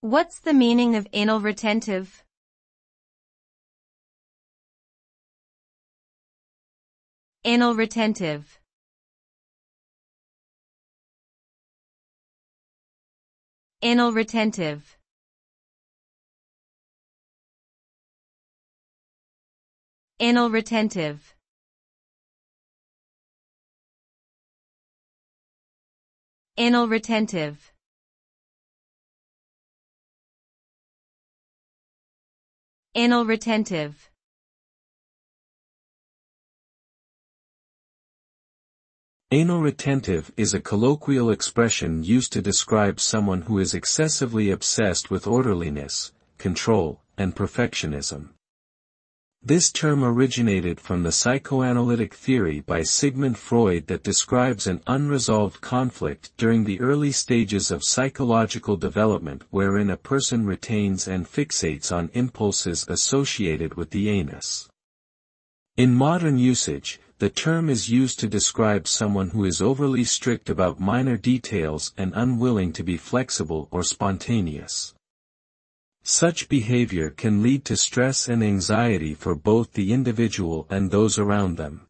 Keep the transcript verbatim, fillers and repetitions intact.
What's the meaning of anal retentive? Anal retentive. Anal retentive. Anal retentive. Anal retentive. Anal retentive. Anal retentive is a colloquial expression used to describe someone who is excessively obsessed with orderliness, control, and perfectionism. This term originated from the psychoanalytic theory by Sigmund Freud that describes an unresolved conflict during the early stages of psychological development wherein a person retains and fixates on impulses associated with the anus. In modern usage, the term is used to describe someone who is overly strict about minor details and unwilling to be flexible or spontaneous. Such behavior can lead to stress and anxiety for both the individual and those around them.